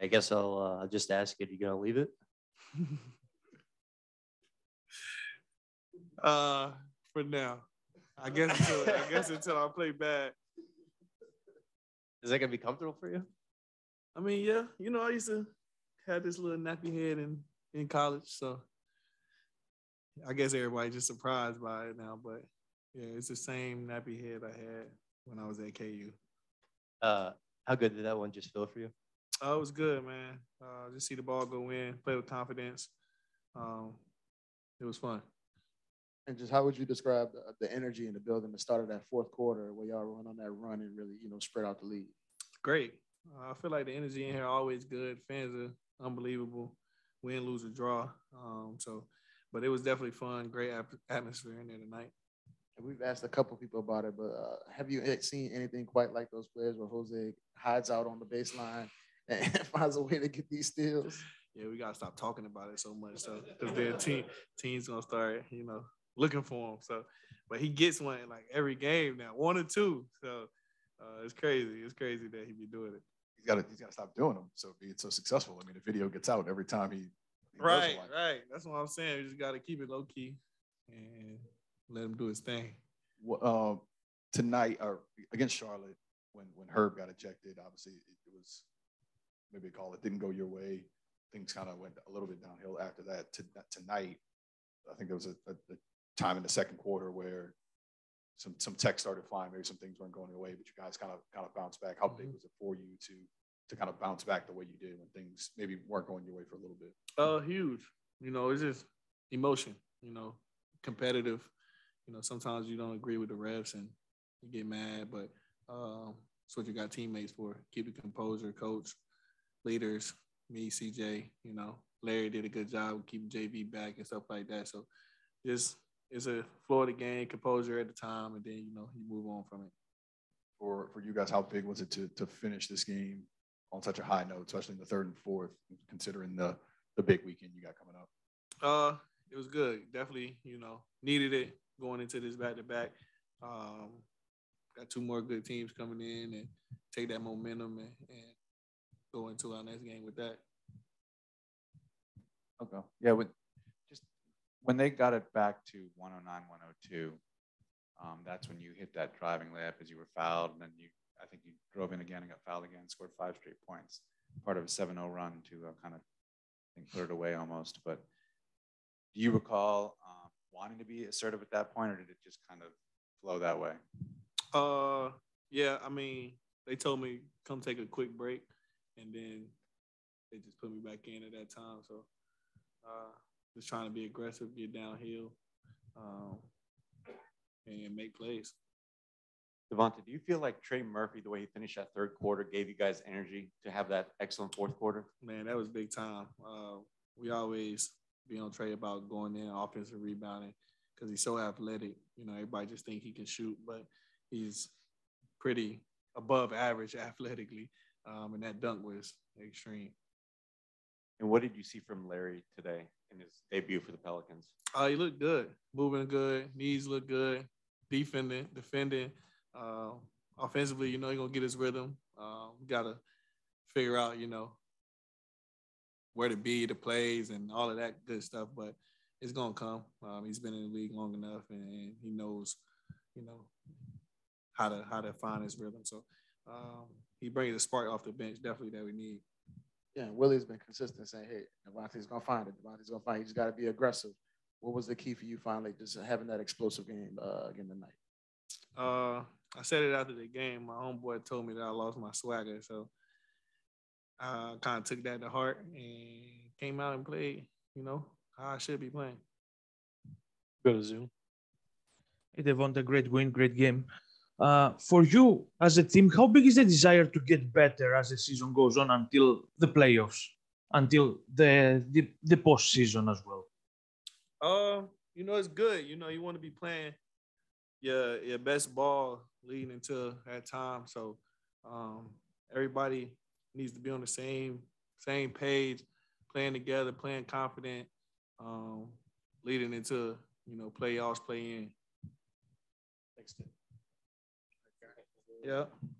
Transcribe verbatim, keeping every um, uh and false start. I guess I'll uh, just ask you, are you going to leave it? uh, for now. I guess until, I guess until I play bad. Is that going to be comfortable for you? I mean, yeah. You know, I used to have this little nappy head in, in college, so I guess everybody's just surprised by it now, but yeah, it's the same nappy head I had when I was at K U. Uh, how good did that one just feel for you? Oh, it was good, man. Uh, just see the ball go in, play with confidence. Um, it was fun. And just how would you describe the, the energy in the building that started that fourth quarter where y'all run on that run and really, you know, spread out the lead? Great. Uh, I feel like the energy in here always good. Fans are unbelievable. Win, lose, or draw. Um, so, but it was definitely fun. Great ap- atmosphere in there tonight. And we've asked a couple people about it, but uh, have you seen anything quite like those players where Jose hides out on the baseline and finds a way to get these steals? Yeah, we got to stop talking about it so much. So, because their team, team's going to start, you know, looking for him. So, but he gets one in like every game now, one or two. So, uh, it's crazy. It's crazy that he be doing it. He's got to he's got to stop doing them. So, being so successful. I mean, the video gets out every time he. he right, like right. It. That's what I'm saying. You just got to keep it low key and let him do his thing. Well, uh, tonight or against Charlotte, when when Herb got ejected, obviously it, it was maybe a call that didn't go your way. Things kind of went a little bit downhill after that. T- tonight, I think there was a, a, a time in the second quarter where some some tech started flying. Maybe some things weren't going your way, but you guys kind of kind of bounced back. How mm-hmm. big was it for you to to kind of bounce back the way you did when things maybe weren't going your way for a little bit? Oh, uh, huge. You know, it's just emotion. You know, competitive. You know, sometimes you don't agree with the refs and you get mad, but um, that's what you got teammates for. Keep the composure, coach, leaders, me, C J, you know, Larry did a good job of keeping J V back and stuff like that. So just it's a Florida game, composure at the time, and then, you know, you move on from it. For for you guys, how big was it to to finish this game on such a high note, especially in the third and fourth, considering the, the big weekend you got coming up? Uh, it was good. Definitely, you know, needed it. Going into this back-to-back, um, got two more good teams coming in and take that momentum and, and go into our next game with that. Okay. Yeah, with just when they got it back to one oh nine, one oh two, um, that's when you hit that driving layup as you were fouled, and then you, I think you drove in again and got fouled again, scored five straight points, part of a seven oh run to uh, kind of I think put it away almost. But do you recall um, wanting to be assertive at that point, or did it just kind of flow that way? Uh, yeah, I mean, they told me come take a quick break, and then they just put me back in at that time. So uh, just trying to be aggressive, get downhill, um, and make plays. Devonte', do you feel like Trey Murphy, the way he finished that third quarter, gave you guys energy to have that excellent fourth quarter? Man, that was big time. Uh, we always – be on Trey about going in, offensive rebounding, because he's so athletic. You know, everybody just think he can shoot, but he's pretty above average athletically, um, and that dunk was extreme. And what did you see from Larry today in his debut for the Pelicans? Uh, he looked good, moving good, knees look good, defending, defending. Uh, offensively, you know, he's going to get his rhythm. Um, got to figure out, you know, where to be, the plays, and all of that good stuff, but it's going to come. Um, he's been in the league long enough, and, and he knows, you know, how to how to find his rhythm. So um, he brings a spark off the bench, definitely, that we need. Yeah, and Willie's been consistent saying, hey, Devonte's going to find it. Devonte's going to find it. He's got to be aggressive. What was the key for you finally just having that explosive game uh, again tonight? Uh, I said it after the game. My homeboy told me that I lost my swagger, so I uh, kind of took that to heart and came out and played, you know, how I should be playing. Go to Zoom. Hey, Devonte', great win, great game. Uh, for you as a team, how big is the desire to get better as the season goes on until the playoffs, until the the, the postseason as well? Uh, you know, it's good. You know, you want to be playing your, your best ball leading into that time. So um, everybody – needs to be on the same same page, playing together, playing confident, um, leading into, you know, playoffs, play in. Yeah.